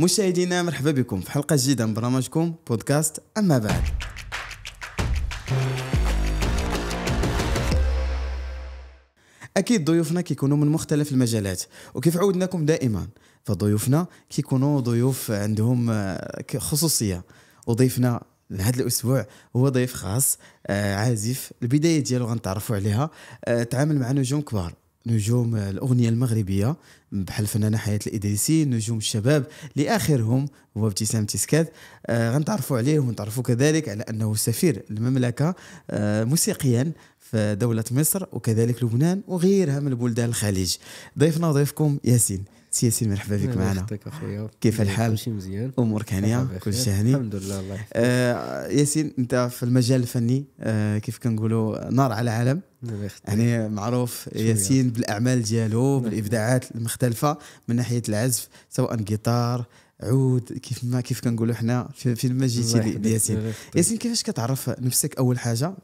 مشاهدينا مرحبا بكم في حلقة جديدة من برنامجكم بودكاست أما بعد. أكيد ضيوفنا كيكونوا من مختلف المجالات، وكيف عودناكم دائما فضيوفنا كيكونوا ضيوف عندهم خصوصية، وضيفنا لهذا الأسبوع هو ضيف خاص عازف، البداية ديالو غنتعرفوا عليها، تعامل مع نجوم كبار، نجوم الأغنية المغربية بحال الفنانة حياة الإدريسي، نجوم الشباب لآخرهم هو ابتسام تسكات. غنتعرفوا عليه ونتعرفوا كذلك على أنه سفير المملكة موسيقيا في دولة مصر وكذلك لبنان وغيرها من البلدان الخليج. ضيفنا وضيفكم ياسين. ياسين مرحبا بك معنا، كيف الحال؟ امورك هانيه؟ كلشي هاني الحمد لله. الله يحفظك. ياسين انت في المجال الفني كيف كنقولوا نار على علم، يعني معروف ياسين بالاعمال ديالو بالابداعات المختلفه من ناحيه العزف سواء جيتار عود كيف كنقولوا حنا في المجال ديالي. ياسين كيفاش كتعرف نفسك اول حاجه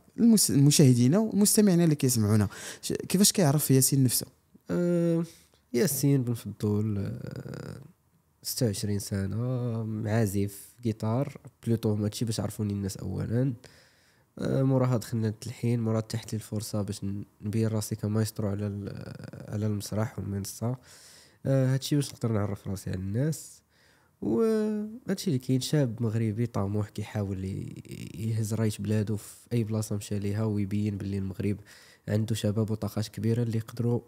المشاهدين والمستمعين اللي كيسمعونا، كيفاش كيعرف ياسين نفسه؟ ياسين بن فضول 26 سنه، عازف جيتار بلوتو، ماشي باش عرفوني الناس اولا، موراها دخلنا للتلحين، موراها تحت لي الفرصه باش نبين راسي كمايسترو على المسرح والمنصه، هادشي باش نقدر نعرف راسي على الناس. وهادشي اللي كاين، شاب مغربي طموح كيحاول يهز رايت بلادو في اي بلاصه مشى ليها ويبين باللي المغرب عنده شباب وطاقات كبيره اللي يقدروا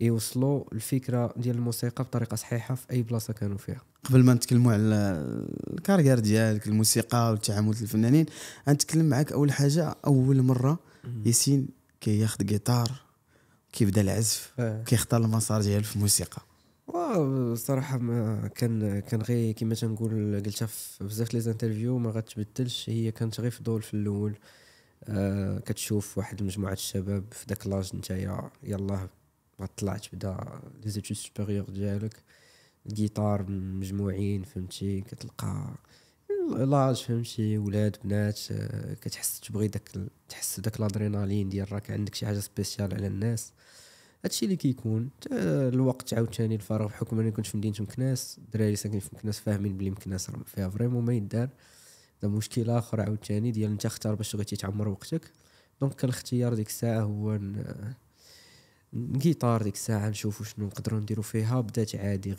يوصلوا الفكره ديال الموسيقى بطريقه صحيحه في اي بلاصه كانوا فيها. قبل ما نتكلموا على الكارير ديالك الموسيقى والتعامل الفنانين، غنتكلم معك اول حاجه، اول مره ياسين كياخذ جيتار كيبدا العزف كيختار المسار ديالو في الموسيقى؟ واو صراحه ما كان غير كما تنقول، قلتها في بزاف لي زانترفيو ما غتبدلش، هي كانت غير فضول في الاول. كتشوف واحد مجموعه الشباب في داك لاج نتايا، يلاه طلعت بدا لي زيتود سوبيريور ديالك الجيتار مجموعين، فهمتي كتلقى لاج، فهمتي ولاد بنات، كتحس تبغي تحس داك الادرينالين ديال راك عندك شي حاجه سبيسيال على الناس. هادشي اللي كيكون الوقت عاوتاني الفراغ، بحكم انني كنت في مدينه مكناس، الدراري ساكنين في مكناس فاهمين بلي مكناس راه فيها فريمون ما يدار، هذا مشكل اخر عاوتاني ديال انت اختار باش بغيتي تعمر وقتك. دونك كان الاختيار ديك الساعه هو الجيتار، ديك الساعه نشوفوا شنو نقدروا نديروا فيها. بدات عادي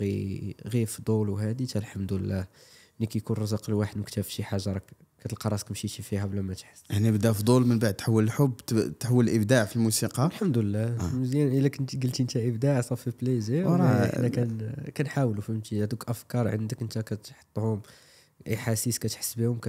غير فضول، وهذه حتى الحمد لله ملي كيكون رزق الواحد مكتاف شي حاجه راك كتلقى راسك مشيتي فيها بلا ما تحس. يعني بدا فضول من بعد تحول الحب، تحول الابداع في الموسيقى. الحمد لله مزيان. الا كنت قلتي انت ابداع صافي بليزير، حنا كنحاولوا فهمتي هذوك افكار عندك انت كتحطهم، احاسيس كتحس بهم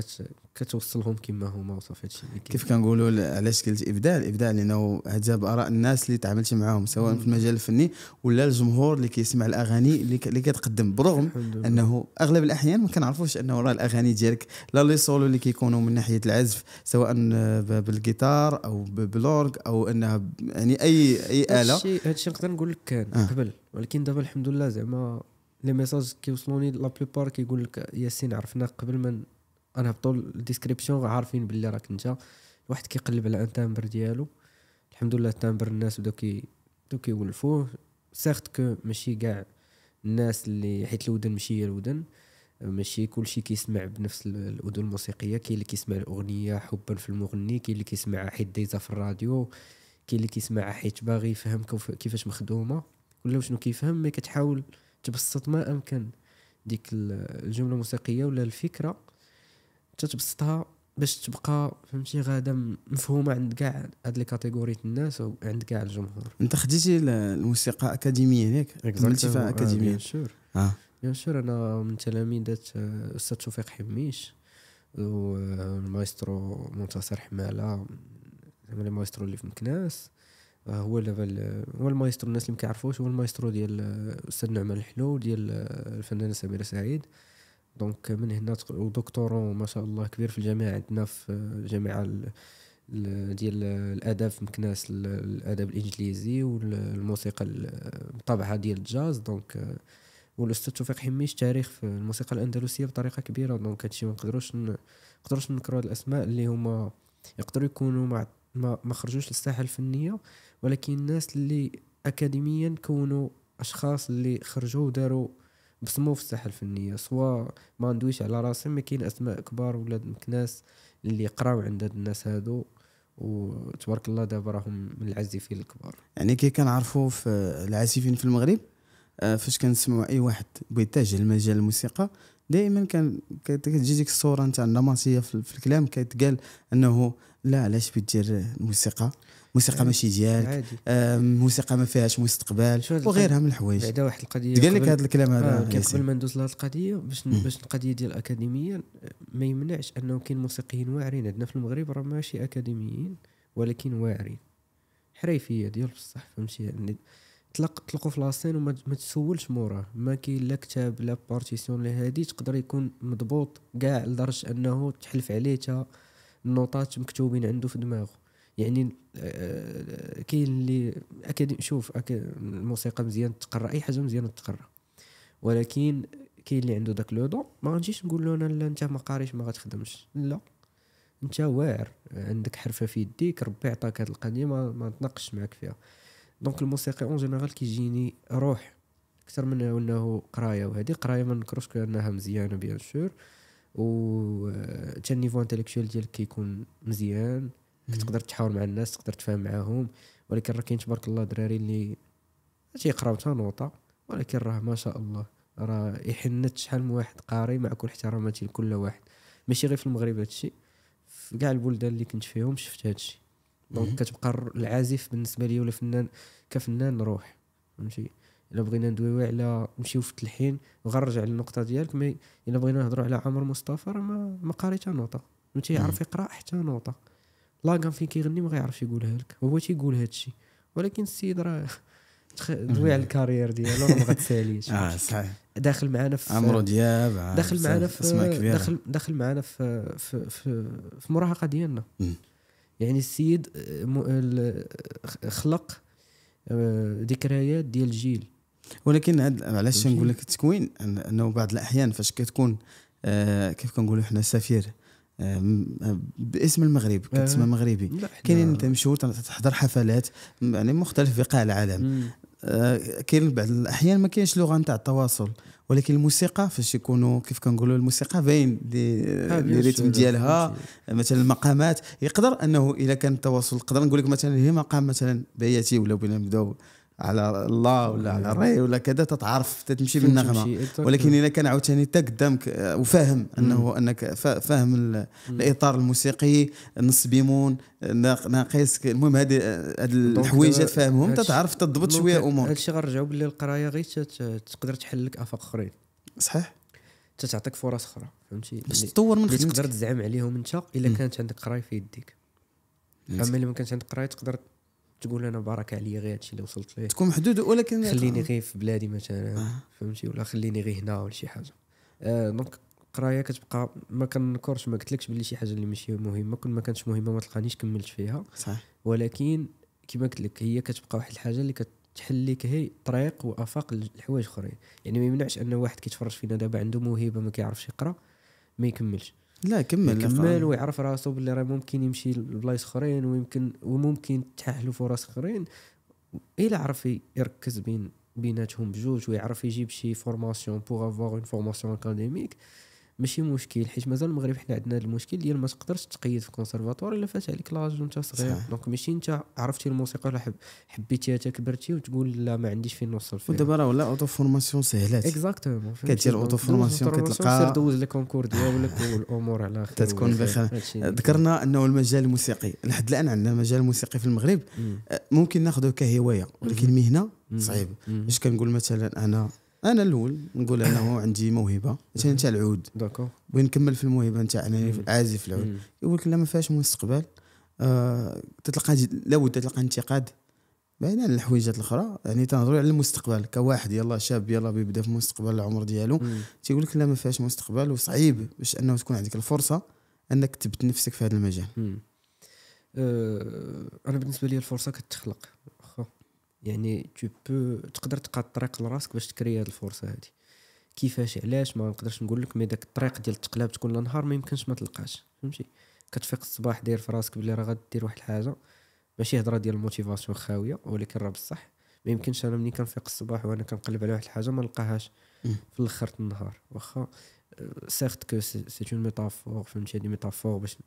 كتوصلهم كما هما وصافي. هادشي كيف كنقولوا علاش قلت ابداع، الابداع لانه هذا باراء الناس اللي تعاملت معاهم سواء في المجال الفني ولا الجمهور اللي كيسمع الاغاني اللي كتقدم، برغم انه اغلب الاحيان ما كنعرفوش انه راه الاغاني ديالك لا لي سولو اللي كيكونوا من ناحيه العزف سواء بالجيتار او بالأورغ او انها يعني اي اله، هادشي نقدر نقول لك كان قبل، ولكن دابا الحمد لله زعما لي ميساج كيوصلوني لا بلوبار كيقول لك ياسين عرفنا قبل ما نهبطوا الديسكريبسيون، عارفين باللي راك انت واحد كيقلب على التامبر ديالو. الحمد لله التامبر الناس بداو كيولفوه، سيغت كو ماشي كاع الناس اللي، حيت الودن ماشي هي الودن، ماشي كلشي كيسمع بنفس الاذن الموسيقيه، كاين اللي كيسمع الاغنيه حبا في المغني، كاين اللي كيسمعها حيت دايزه في الراديو، كاين اللي كيسمعها حيت باغي يفهم كيفاش مخدومه ولا شنو كيفهم، مي كتحاول تبسط ما امكن ديك الجمله الموسيقيه ولا الفكره تتبسطها باش تبقى فهمتي غاده مفهومه عند كاع هاد لي كاتيجوري الناس وعند كاع الجمهور. انت خديتي الموسيقى اكاديميه ياك؟ عملتي فيها اكاديميه؟ بيان سور بيان سور، انا من تلاميذ الاستاذ توفيق حميش والمايسترو منتصر حماله، زعما المايسترو اللي في مكناس، هو دابا هو المايسترو، الناس اللي ما كيعرفوش هو المايسترو ديال الاستاذ نعمان الحلو ديال الفنانه سميره سعيد. دونك من هنا ودكتورو ما شاء الله كبير في الجامعه عندنا في الجامعه ديال الاداب في مكناس، الادب الانجليزي والموسيقى بطبعها ديال الجاز. دونك والاستاذ توفيق حميش تاريخ في الموسيقى الاندلسيه بطريقه كبيره. دونك هادشي ما نقدروش ننكروا هاد الاسماء اللي هما يقدروا يكونوا ما خرجوش للساحه الفنيه، ولكن الناس اللي اكاديميا كونوا اشخاص اللي خرجوا وداروا بصمو في الساحه الفنيه، سواء ما ندويش على راسي، ما كاين اسماء كبار ولاد مكناس اللي قراو عند هاد الناس هادو وتبارك الله دابا راهم من العازفين الكبار. يعني كي كنعرفوا في العازفين في المغرب، فاش كنسمعوا اي واحد بيتجه لمجال الموسيقى دائما كتجي ديك الصوره نتاع النمطيه في الكلام، كيتقال انه لا علاش بتدير الموسيقى، موسيقى ماشي ديالك، موسيقى ما فيهاش مستقبل وغيرها من الحوايج. بعدا واحد القضيه قال لك هذا الكلام هذا، قبل ما ندوز لهاد القضيه باش القضيه ديال الاكاديميين، ما يمنعش انه كاين موسيقيين واعرين عندنا في المغرب، راه ماشي اكاديميين ولكن واعرين، حريفيه ديال بصح فهمتي، يعني تلقوا في لاسين وما تسولش موراه، ما كاين لا كتاب لا بارتيسيون لا هادي، تقدر يكون مضبوط كاع لدرجه انه تحلف عليه تا النوطات مكتوبين عنده في دماغه. يعني كاين اللي اكاديمي، شوف الموسيقى مزيان تقرا، اي حاجه مزيان تقرا، ولكن كاين اللي عنده داك لو دون، ما غنجيش نقول له انا لا انت ما قاريش ما غتخدمش، لا انت واعر عندك حرفه في يديك، ربي عطاك هاد القضيه ما نتناقش معاك فيها. دونك الموسيقى اون جينيرال كيجيني روح اكثر من انه قرايه، وهذه قرايه ما نكرهش انها مزيانه بيان سور، و حتى النيفو انتيليكتويل ديالك كيكون مزيان، تقدر تحاور مع الناس، تقدر تفهم معاهم، ولكن راه كاين تبارك الله دراري اللي تيقراو حتى نوطه، ولكن راه ما شاء الله راه يحنت شحال من واحد قاري، مع كل احتراماتي لكل واحد، ماشي غير في المغرب هادشي، في كاع البلدان اللي كنت فيهم شفت هادشي. دونك كتبقى العازف بالنسبه لي ولا فنان كفنان روح فهمتي. الا بغينا ندويو على نمشيو في التلحين وغنرجع للنقطه ديالك، مي الا بغينا نهضروا على عمر مصطفى راه ما قاري حتى نوطه، فهمتي، يعرف يقرا حتى نوطه، لا كان فين كيغني ما غيعرفش يقولها لك، هو تيقول هذا الشيء، ولكن السيد راه دوي على الكارير ديالو راه ما غتساليش. صحيح، داخل معنا في عمرو دياب، داخل معنا في داخل معنا في في في, في مراهقه ديالنا. يعني السيد خلق ذكريات ديال الجيل. ولكن علاش نقول لك التكوين، انه بعض الاحيان فاش كتكون كيف كنقولوا حنا سفير باسم المغرب، كتسمى مغربي، كاينين انت مشهور، تحضر حفلات يعني مختلف بقاع العالم، كاين بعض الاحيان ما كاينش لغه نتاع التواصل، ولكن الموسيقى فاش يكونوا كيف كنقولوا الموسيقى باين الريتم ديالها، مثلا المقامات، يقدر انه اذا كان التواصل، نقدر نقول لك مثلا هي مقام مثلا بياتي، ولا بغينا نبداو على الله ولا على الري ولا كذا، تتعرف تتمشي بالنغمه، ولكن اذا كان عاوتاني تا قدامك وفاهم انه انك فاهم الاطار الموسيقي، نص بيمون ناقص، المهم هذه الحويجات فاهمهم، تتعرف تضبط شويه امور. هادشي غنرجعوا باللي القرايه غير تقدر تحل لك افاق اخرين، صحيح، تعطيك فرص اخرى فهمتي، باش تطور من خدمتك، تقدر تزعم عليهم انت الا كانت عندك قرايه في يديك. اما الا ما كانتش عندك قرايه، تقدر تقول انا بارك عليا غير هادشي اللي وصلت ليه، تكون محدود، ولكن خليني غير في بلادي مثلا فهمتي، ولا خليني غير هنا ولا شي حاجه. دونك القرايه كتبقى، ما كنكرش، ما قلتلكش باللي شي حاجه اللي ماشي مهمه، كل ما كانتش مهمه ما تلقانيش كملت فيها، صحيح، ولكن كما قلت لك هي كتبقى واحد الحاجه اللي كتحل لك هي طريق وافاق لحوايج اخرين. يعني ما يمنعش ان واحد كيتفرج فينا دابا عنده موهبه ما كيعرفش يقرا ما يكملش، لا كمل ويعرف راسو بلي راه ممكن يمشي لبلايص اخرين، وممكن تحلو فرص اخرين الا عرف يركز بيناتهم بجوج، ويعرف يجيب شي فورماسيون بوغ افوار اون فورماسيون اكاديميك، ماشي مشكل، حيت مازال المغرب حنا عندنا هذا المشكل ديال ما تقدرش تقيد في الكونسيرفاتوار الا فات عليك لاج وانت صغير. دونك ماشي انت عرفتي الموسيقى ولا حبيتيها تكبرتي وتقول لا ما عنديش فين نوصل فيها، ودابا راه ولا اوتو فورماسيون سهلات، اكزاكتومون كدير اوتو فورماسيون، كتلقى سير دوز لي كونكور ديالك والامور على خير تكون بخير. ذكرنا انه المجال الموسيقي لحد الان عندنا مجال موسيقي في المغرب ممكن ناخذه كهوايه، ولكن مهنه صعيب. باش كنقول مثلا انا الاول نقول انه عندي موهبه مثلا نتاع العود، داكور، بغي نكمل في الموهبه نتاع انا عازف العود، يقول لك لا ما فيهاش مستقبل، تتلقى لابد تلقى انتقاد بعيد عن الحويجات الاخرى. يعني تنهضروا على المستقبل كواحد يلا شاب يلا بيبدا في المستقبل العمر ديالو، تيقول لك لا ما فيهاش مستقبل، وصعيب باش انه تكون عندك الفرصه انك تثبت نفسك في هذا المجال. انا بالنسبه لي الفرصه كتخلق، يعني تقدر تلقى الطريق لراسك باش تكري هاد الفرصه هادي، كيفاش علاش ما نقدرش نقول لك، مي داك الطريق ديال التقلاب تكون لنهار ما يمكنش ما تلقاش فهمتي، كتفيق الصباح داير في راسك بلي راه غادي دير واحد الحاجه، ماشي هضره ديال الموتيفاسيون خاويه، ولكن راه بصح ما يمكنش، انا ملي كنفيق الصباح وانا كنقلب على واحد الحاجه ما نلقاهاش، في الاخر النهار. واخا سيغت كو سي اون ميتافور فهمتي، هذه ميتافور باش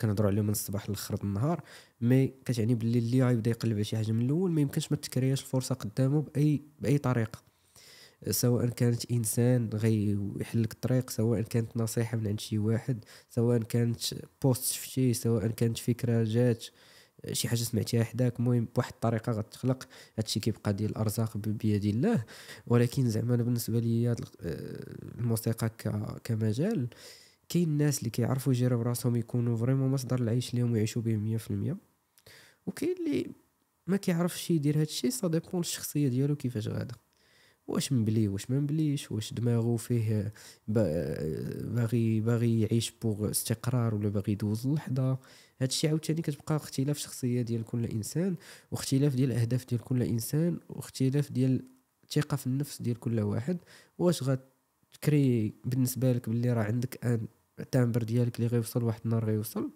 كنهضروا عليه من الصباح لخر النهار، مي كتعني باللي اللي غيبدا يقلب على شي حاجه من الاول ما يمكنش ما تكرياش الفرصه قدامه باي طريقه، سواء كانت انسان غيحل لك الطريق، سواء كانت نصيحه من عند شي واحد، سواء كانت بوست شفتي، سواء كانت فكره جات شي حاجه سمعتيها حداك، المهم بواحد الطريقه غتخلق. هادشي كيبقى ديال الارزاق بيد الله. ولكن زعما بالنسبه لي الموسيقى كمجال، كاين الناس اللي كيعرفوا يجيروا براسهم يكونوا فريمون مصدر العيش ليهم ويعيشوا به 100%، وكاين اللي ما كيعرفش يدير هادشي. سا ديبون الشخصيه ديالو كيفاش غادا، واش مبلي واش ما مبليش، واش دماغو فيه باغي يعيش بوغ استقرار ولا باغي يدوز اللحظه. هادشي عاوتاني كتبقى اختلاف الشخصيه ديال كل انسان، واختلاف ديال الاهداف ديال كل انسان، واختلاف ديال الثقه في النفس ديال كل واحد. واش غتكري بالنسبه لك باللي راه عندك ان التامبر ديالك اللي غيوصل واحد النهار غيوصل،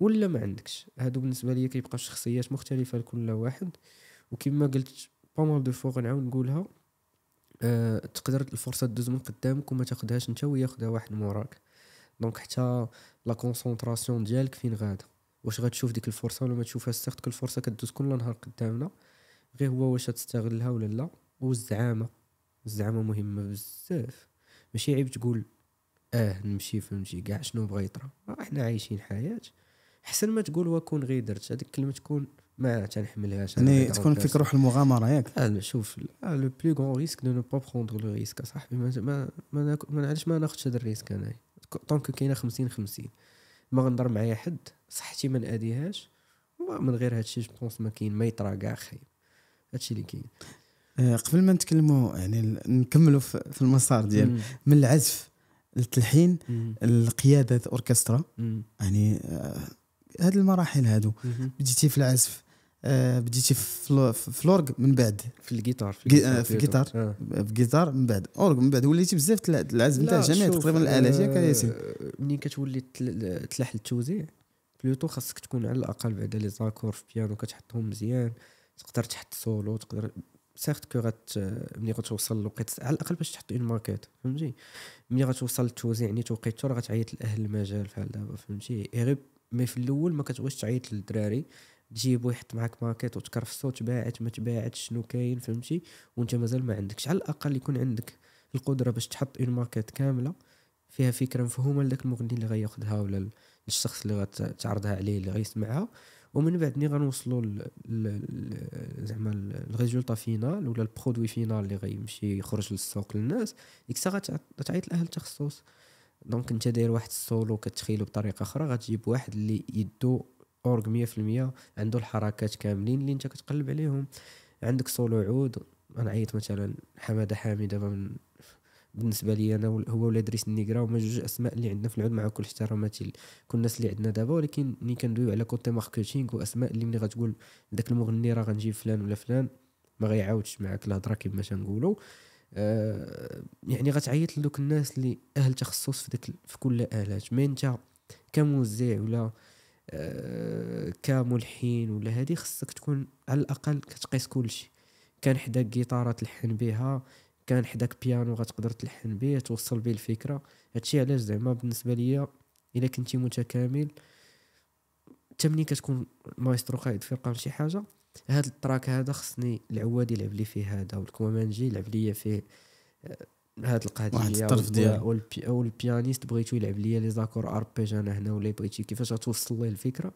ولا ما عندكش؟ هادو بالنسبه ليا كيبقاو شخصيات مختلفه لكل واحد. وكما قلت بامال دو فوق نعاود نقولها، تقدر الفرصه تدوز من قدامك وما تاخدهاش نتا وياخدها واحد موراك. دونك حتى لا كونسونطراسيون ديالك فين غاده، واش غتشوف ديك الفرصه ولا ما تشوفهاش؟ سيغت الفرصه كدوز كل نهار قدامنا، غير هو واش غتستغلها ولا لا. والزعامه مهمه بزاف. ماشي عيب تقول نمشي فهمتي كاع شنو بغا يطرا، احنا عايشين حياه. احسن ما تقول وكون غير درت، هذيك الكلمه تكون ما تنحملهاش، يعني تكون فيك روح المغامره. ياك شوف لو بلو غون ريسك دو نو با بروندر لو ريسك. صاحبي ما علاش ما ناخذش هذا الريسك؟ انايا طونك كاينه 50-50، ما غنضر معايا حد، صحتي ما ناديهاش، ومن غير هادشي جو بونس ما كاين ما يطرا كاع خايب. هادشي اللي كاين. قبل ما نتكلموا يعني نكملوا في المسار ديال من العزف للتلحين القياده اوركسترا، يعني هاد المراحل هادو بديتي في العزف، بديتي في الأورج، من بعد في الجيتار، في الجيتار من بعد أورج، من بعد وليتي بزاف العزف نتاع جميع تقريبا الآلات. ياك ياسين، ملي كتولي تلحل التوزيع بلوتو خاصك تكون على الأقل بعدا لي زاكور في بيانو كتحطهم مزيان، تقدر تحط سولو، تقدر سيغت كو ملي غتوصل لوقيت على الأقل باش تحط اون ماركات فهمتي. ملي غتوصل للتوزيع يعني توقيتو راه غتعيط لأهل المجال فحال دابا فهمتي، غير مي في الاول ما كتبغيش تعيط للدراري تجيبو يحط معاك ماكيت وتكرفصو، تباعت ما تباعتش شنو كاين فهمتي، وانت مازال ما عندكش. على الاقل يكون عندك القدره باش تحط اون ماكيت كامله فيها فكره مفهومه لذاك المغني اللي غياخذها ولا للشخص اللي غتعرضها عليه اللي غيسمعها. ومن بعد ملي غنوصلوا زعما الريزولطا فينال ولا البرودوي فينال اللي غيمشي يخرج للسوق للناس، ديك الساعه غتعيط لاهل التخصص. دونك انت داير واحد السولو كتخيلو بطريقه اخرى، غتجيب واحد اللي يدو اورغ 100% عنده الحركات كاملين اللي انت كتقلب عليهم. عندك سولو عود، غنعيط مثلا حماده حامي دابا بالنسبه لي انا هو ولا ادريس النيغرا، هما جوج اسماء اللي عندنا في العود مع كل احتراماتي كل الناس اللي عندنا دابا. ولكن ملي كندويو على كوتي ماركتينغ واسماء اللي ملي غتقول داك المغني راه غنجيب فلان ولا فلان، ما غيعاودش معاك الهضره كما تنقولوا. يعني غتعيط لدوك الناس اللي اهل تخصص في كل الالات. مي انت كموزع ولا كملحين ولا هذه، خصك تكون على الاقل كتقيس كلشي. كان حداك جيتاره تلحن بها، كان حداك بيانو غتقدر تلحن به توصل به الفكره. هادشي علاش زعما بالنسبه ليا الا كنتي متكامل تمني كتكون مايسترو قائد فرقه ولا شي حاجه. هاد التراك هذا خصني العواد يلعب لي فيه هذا، والكومانجي يلعب لي فيه هاد القضيه، او البيانيست بغيتو يلعب لي لي زاكور اربيج انا هنا، ولا بغيتي كيفاش غتوصل ليه الفكره.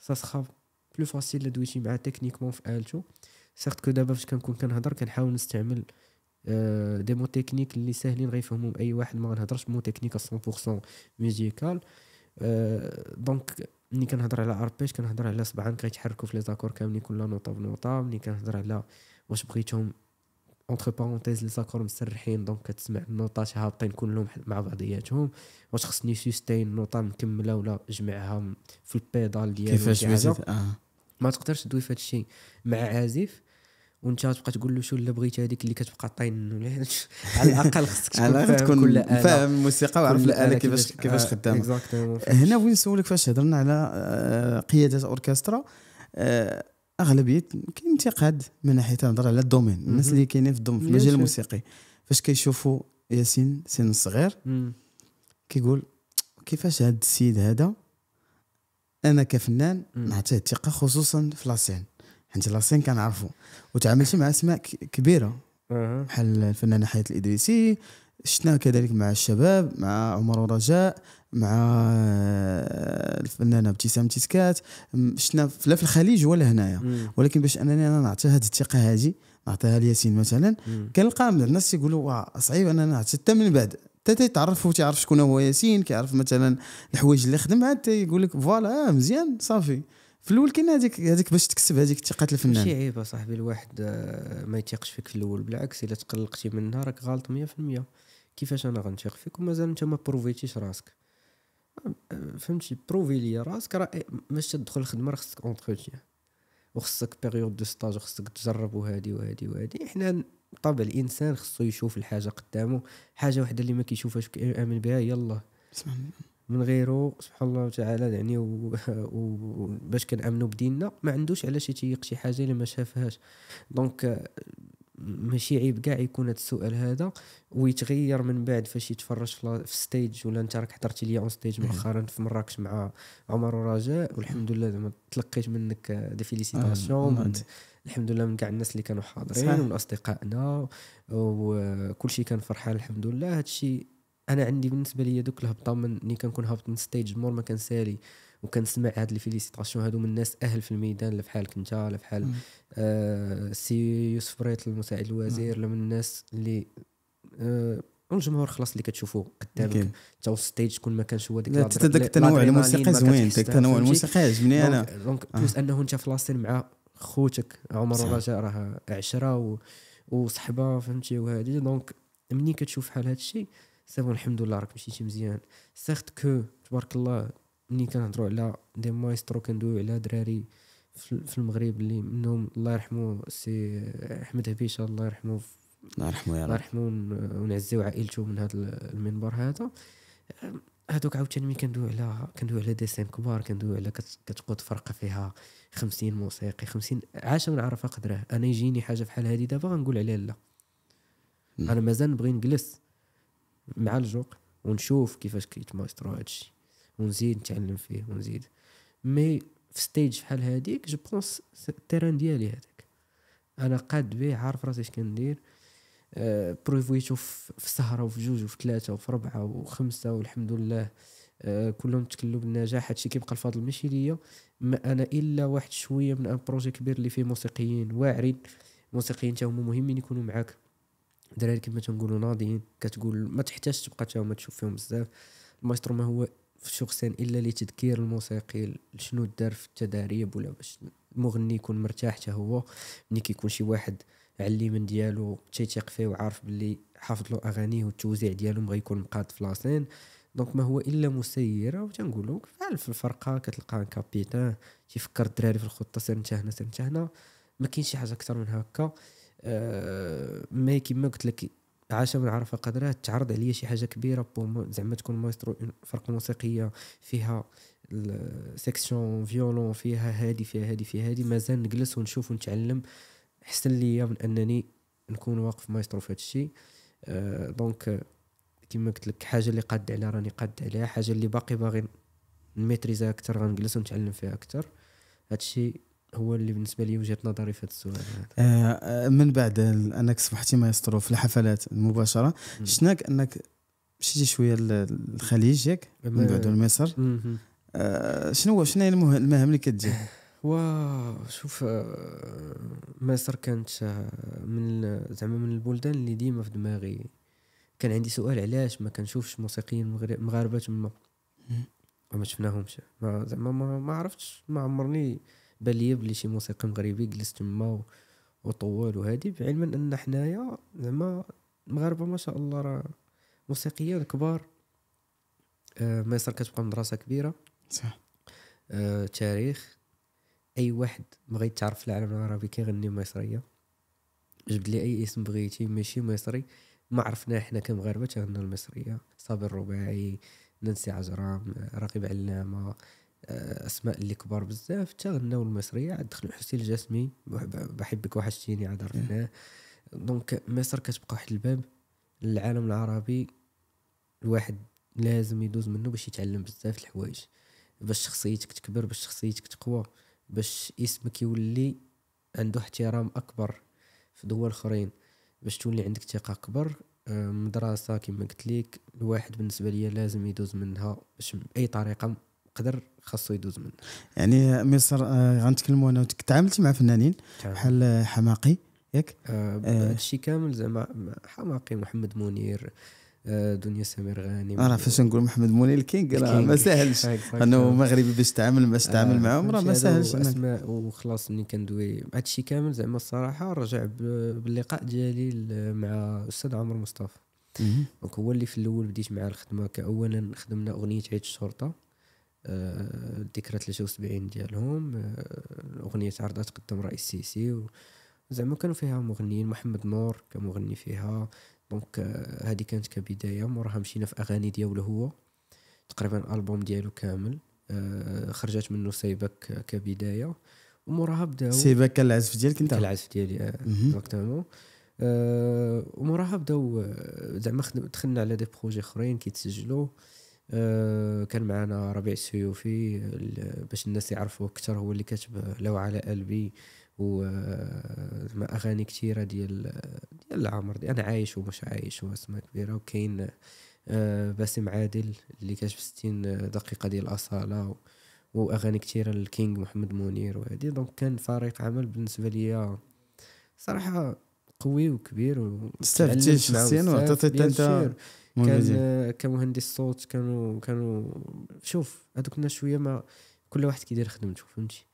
سا سخا بلو فاسيل لا دويتي مع تكنيكمون في آلتو. سيغت كو دابا فاش كنكون كنهضر كنحاول نستعمل دي مو تكنيك اللي ساهلين غيفهمهم اي واحد، ما غنهضرش مو تكنيك 100% ميوزيكال. دونك ملي كنهضر على اربيج كنهضر على صبعان كيتحركوا في لي زاكور كاملين كل نوطه بنوطه. ملي كنهضر على واش بغيتهم اونتر بارونتيز لي زاكور مسرحين، دونك كتسمع النوطات هابطين كلهم مع بعضياتهم. واش خصني سيستين نوطه مكمله ولا جمعها في البيدال ديالو كيفاش بغيتي. ما تقدرش تدوي في هادشي مع عازف وانت تبقى تقول له شو اللي بغيت، هذيك اللي كتبقى طاين. على الاقل خصك تكون فاهم الموسيقى وعارف الاله كيفاش خدامه. هنا وين نسولك، فاش هضرنا على قياده اوركسترا اغلبيه كاين انتقاد من ناحيه، نهضر على الدومين الناس اللي كاينين في المجال الموسيقي، فاش كيشوفوا ياسين سن صغير كيقول كيفاش هاد السيد هذا انا كفنان نعطيه الثقه خصوصا في لاسين، حيت لاسين كنعرفو وتعاملت مع اسماء كبيره بحال الفنانه حياة الادريسي، شفناه كذلك مع الشباب مع عمر ورجاء مع الفنانه ابتسام تسكات، شفنا لا في الخليج ولا هنايا، ولكن باش انني انا نعطي هذه الثقه هذه نعطيها لياسين مثلا كنلقى الناس يقولوا واه صعيب اننا نعطي، حتى من بعد حتى تيتعرف وتعرف شكون هو ياسين، كيعرف مثلا الحوايج اللي خدم عاد تيقول لك فوالا مزيان صافي. في الاول كاين هذيك باش تكسب هذيك الثقه الفنان. ماشي عيب صاحبي الواحد ما يتيقش فيك في الاول، بالعكس الا تقلقتي منها راك غالط 100%. كيفاش انا غنتيق فيك ومازال انت ما بروفيتيش راسك؟ فهمتي؟ بروفي لي راسك، راه باش تدخل الخدمه راه خصك اونتروتيان وخصك بيريود دو ستاج وخصك تجرب وهادي وهادي وهادي. حنا طبع الانسان خصو يشوف الحاجه قدامه، حاجه وحده اللي ما كيشوفهاش كيامن بها يلاه من غيره سبحان الله تعالى يعني. وباش كنامنوا بديننا ما عندوش علاش يتيق شي حاجه اللي ما شافهاش. دونك ماشي عيب كاع يكون هذا السؤال هذا ويتغير من بعد فاش يتفرج في ستيج. ولا انت راك حضرتي ليا اون ستيج مؤخرا في مراكش مع عمر ورجاء، والحمد لله زعما تلقيت منك دي فيليسيتاسيون الحمد لله من كاع الناس اللي كانوا حاضرين ومن اصدقائنا وكل شيء كان فرحان الحمد لله. هذا الشيء انا عندي بالنسبه ليا دوك الهبطه ملي كنكون هابط من ستيج مور ما كنسالي وكنسمع هاد لي فيليسيتاسيون هادو من الناس اهل في الميدان، اللي بحالك انت ولا بحال السي يوسف بريط المساعد الوزير، ولا من الناس اللي الجمهور خلاص اللي كتشوفوه قدامك حتى الستيج كون ما كانش هو ديك التنوع الموسيقي زوين، داك التنوع الموسيقي عجبني انا. دونك بلوس انه انت في لاسين مع خوتك عمر ورجاء راه عشره وصحبه فهمتي وهادي. دونك مني كتشوف بحال هادشي صافي الحمد لله راك مشيتي مزيان. سيغت كو تبارك الله ملي كنهضروا على دي مايسترو كندويو على دراري في المغرب اللي منهم الله يرحمه سي احمد هبيشه الله يرحمه الله يرحمه يا رب، الله يرحمه ونعزيو عائلته من هذا المنبر هذا. هذوك عاوتاني ملي كندويو على ديسين كبار، كندويو على كتقود فرقه فيها 50 موسيقي 50 عاش من عرف قدره. انا يجيني حاجه بحال هذه دابا غنقول عليها لا، انا مازال نبغي نجلس مع الجوق ونشوف كيفاش كيتمايسترو هادشي ونزيد نتعلم فيه ونزيد. مي في ستيج بحال هاديك جو بونس التيران ديالي هذاك انا قاد به، عارف راسي اش كندير، بروفيتو في السهره وفي جوج وفي ثلاثه وفي ربعه وخمسه والحمد لله كلهم تكلوا بالنجاح. هادشي كيبقى الفضل ماشي ليا انا الا واحد شويه من ان بروجي كبير اللي فيه موسيقيين واعرين. موسيقيين حتى هما مهمين يكونوا معاك، دراري كما تنقولوا ناضيين، كتقول ما تحتاجش تبقى حتى هما تشوف فيهم بزاف. المايسترو ما هو في شخصين الا لتذكير الموسيقي شنو دار في التدريب، ولا باش المغني يكون مرتاح حتى هو ملي كيكون شي واحد علي من ديالو تيثيق فيه وعارف باللي حافظ له اغانيه والتوزيع ديالهم غيكون مقاد في لاسين. دونك ما هو الا مسيره. وتنقولوا فعل في الفرقه كتلقى ان كابيتان تيفكر الدراري في الخطه، سير نتا هنا سير نتا هنا، ما كاينش شي حاجه اكثر من هكا. مي كيما قلت لك عاش من عرف قدره. تعرض عليا شي حاجه كبيره بوم زعما تكون مايسترو فرقه موسيقيه فيها سيكسيون فيولون فيها هادي فيها هادي فيها هادي، مازال نجلس ونشوف ونتعلم احسن ليا من انني نكون واقف مايسترو في هادشي. دونك كيما قلت لك حاجه اللي قاد عليها راني قاد عليها، حاجه اللي باغي نميتريزها اكثر غنجلس ونتعلم فيها اكثر. هادشي هو اللي بالنسبه لي وجهه نظري في هذا السؤال. من بعد انك صبحتي مايسترو في الحفلات مباشره، شفناك انك مشيتي شويه للخليج ياك من بعد لمصر، شنو هي المهام اللي كتجي؟ واو شوف مصر كانت من زعما من البلدان اللي ديما في دماغي. كان عندي سؤال علاش ما كنشوفش موسيقيين مغاربه تما وما شفناهمش، زعما ما عرفتش، ما عمرني بان ليا بلي شي موسيقي مغربي جلس تما وطول وهادي، بعلما ان حنايا زعما المغاربه ما شاء الله راه موسيقيين كبار. مصر كتبقى مدرسه كبيره صح، تاريخ، اي واحد بغى يتعرف في العالم العربي كيغني مصريه، جبد لي اي اسم بغيتي ماشي مصري ما عرفناه حنا كمغاربه تغنى المصريه، صابر الرباعي، نانسي عجرام، راقب علامه، اسماء اللي كبار بزاف تغناو المصريه. عاد دخل حسين الجسمي بحبك وحشتيني عاد عرفناه. دونك مصر كتبقى واحد الباب العالم العربي الواحد لازم يدوز منه باش يتعلم بزاف الحوايج، باش شخصيتك تكبر، باش شخصيتك تقوى، باش اسمك يولي عنده احترام اكبر في دول اخرين، باش تولي عندك ثقه اكبر. مدرسه كما قلت لك الواحد بالنسبه ليا لازم يدوز منها باش باي طريقه قدر خاصو يدوز منها. يعني مصر غنتكلموا انا وانت تعاملتي مع فنانين بحال حماقي ياك هادشي كامل زعما حماقي، محمد منير، دنيا سمير غانم. راه فاش نقول محمد منير الكينغ راه ما ساهلش انه مغربي باش تعامل معاهم راه ما ساهلش. اسماء وخلاص ملي كندوي هادشي كامل زعما الصراحه رجع باللقاء ديالي مع الاستاذ عمر مصطفى. دونك هو اللي في الاول بديت معاه الخدمه. كاولا خدمنا اغنيه عيد الشرطه الذكرى 73 ديالهم، اغنيه عرضات قدام رئيس السيسي، زعما كانوا فيها مغنيين، محمد نور كمغني فيها. دونك هذه كانت كبدايه. موراها مشينا في اغاني ديالو هو، تقريبا البوم ديالو كامل خرجت منه سيبك كبدايه، وموراها بداو سيبك كالعزف ديالك انت العزف ديالي اكزاكتومون. وموراها بداو زعما دخلنا على دي بروجي اخرين كيتسجلوا. كان معنا ربيع السيوفي باش الناس يعرفوه اكثر، هو اللي كاتب لو على قلبي و زعما اغاني كثيره ديال العمر دي انا عايش ومش عايش واسماء كبيره. وكاين باسم عادل اللي كاتب 60 دقيقه ديال الاصاله واغاني كثيره للكينغ محمد منير وهادي. دونك كان فريق عمل بالنسبه ليا صراحه قوي وكبير واستفدتي شخصيا وعطيتي انت كان كمهندس صوت. كانوا شوف هذوك الناس شويه ما كل واحد كيدير خدمته فهمتي.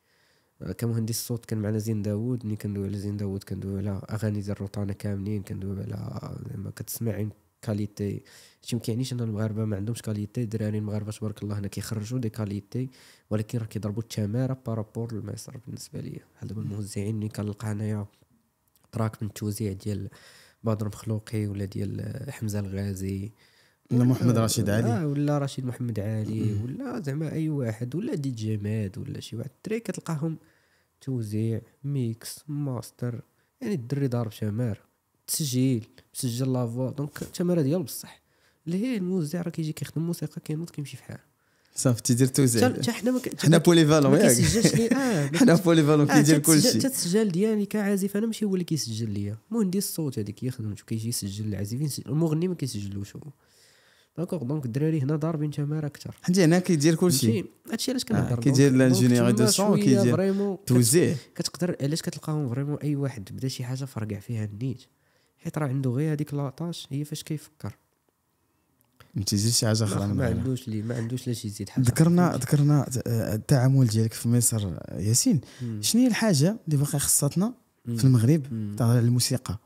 كمهندس صوت كان معنا زين داوود، ملي كندوي على زين داوود كندوي على اغاني ديال الروطانه كاملين، كندوي على زعما كتسمع كاليتي. هادشي ما كيعنيش ان المغاربه ما عندهمش كاليتي. الدراري المغاربه تبارك الله هنا كيخرجوا دي كاليتي، ولكن راه كيضربوا التماره بارابور لمصر بالنسبه ليا. بحال دابا الموزعين ملي كنلقى انايا تراك من التوزيع ديال بدر مخلوقي ولا ديال حمزه الغازي ولا محمد رشيد علي ولا رشيد محمد علي ولا زعما اي واحد ولا دي جماد ولا شي واحد، الدراري كتلقاهم توزيع ميكس ماستر. يعني الدري ضارب تماره، تسجيل سجل لافوا، دونك التماره ديال بصح اللي هي الموزع راه كيجي كيخدم موسيقى كينوض كيمشي فحال صافي تيدير توزيع. حتى حنا بوليفالون ياك حنا بوليفالون كيدير كلشي. حتى التسجيل ديالي كعازف انا ماشي هو اللي كيسجل ليا، مهندس الصوت هذيك هي خدمته، كيجي يسجل العازفين، المغني ما كيسجلوش هو. دونك الدراري هنا ضاربين تماره اكثر، حيت هنا كيدير كلشي. هادشي علاش كنهضر كيدير لانجينيير دو سون، كيدير توزيع. كتقدر علاش كتلقاهم فريمون اي واحد بدا شي حاجه فرقع فيها النيت، حيت راه عنده غير هذيك لاطاش هي فاش كيفكر، ما تيزيدش شي حاجه اخرى. ما عندوش لا شي يزيد حاجه. ذكرنا التعامل ديالك في مصر ياسين. شنو هي الحاجه اللي باقي خصاتنا في المغرب تاع الموسيقى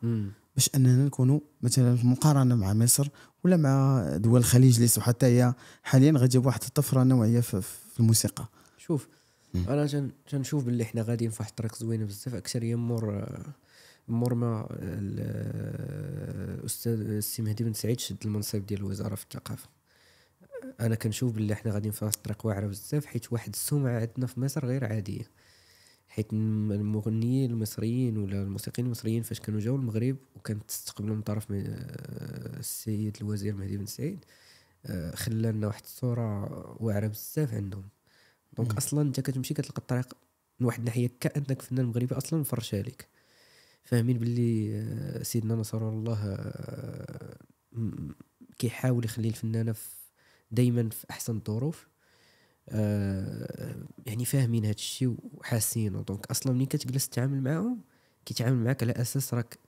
باش اننا نكونوا مثلا في مقارنه مع مصر ولا مع دول الخليج اللي حتى هي حاليا غتجيب واحد الطفره نوعيه في الموسيقى؟ شوف انا تنشوف باللي حنا غاديين في واحد الطريق زوينه بزاف اكثر. هي مور ما الاستاذ السي مهدي بن سعيد شد المنصب ديال الوزاره في الثقافه، انا كنشوف باللي حنا غاديين في واحد الطريق واعره بزاف، حيت واحد السمعه عندنا في مصر غير عاديه. حيت المغنيين المصريين ولا الموسيقيين المصريين فاش كانوا جاوا المغرب وكانت تستقبلوا من طرف السيد الوزير مهدي بن سعيد، خلى لنا واحد الصوره واعره بزاف عندهم. دونك اصلا انت كتمشي كتلقى الطريق من واحد الناحيه كانك فنان مغربي اصلا مفرش عليك، فاهمين باللي سيدنا نصر الله كيحاول يخلي الفنانه دائما في احسن الظروف. يعني فاهمين هاد الشيء وحاسينو. دونك اصلا ملي كتجلس تتعامل معاهم كيتعامل معاك على اساس راك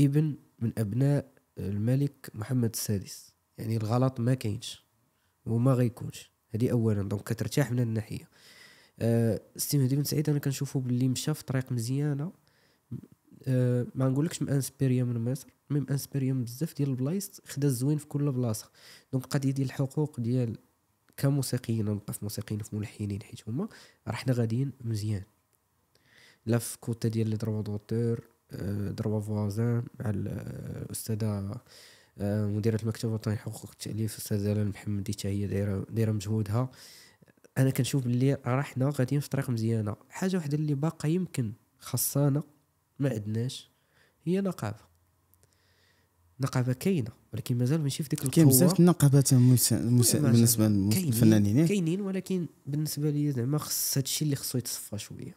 ابن من ابناء الملك محمد السادس، يعني الغلط ما كاينش وما غيكونش. هذه اولا. دونك كترتاح من الناحيه. السي مهدي بن سعيد انا كنشوفو باللي مشى في طريق مزيانه. ما نقولكش مانسبيريا من مصر، ميم انسبيريا بزاف ديال البلايص، خدا الزوين في كل بلاصه. دونك قضيه ديال الحقوق ديال كموسيقيين، نبقى في موسيقيين في ملحنين، حيت هما راه حنا غاديين مزيان لا في كوتا ديال لي دروا دوتور دروا فوازان مع الاستاذه مديره المكتب الوطني لحقوق التاليف الاستاذه زلال محمدي، حتى هي دايره مجهودها. انا كنشوف بلي راه حنا غاديين في طريق مزيانه. حاجه وحده اللي باقا يمكن خاصانا ما عندناش هي نقابه. نقابه كاينه ولكن مازال ماشي في ديك القوه. كاين بزاف النقابات بالنسبه للفنانين كاينين، ولكن بالنسبه لي زعما خص هادشي اللي خصو يتصفى شويه،